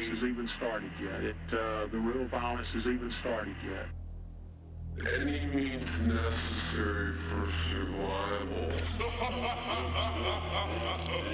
race has even started yet. The real violence has even started yet. Any means necessary for survival.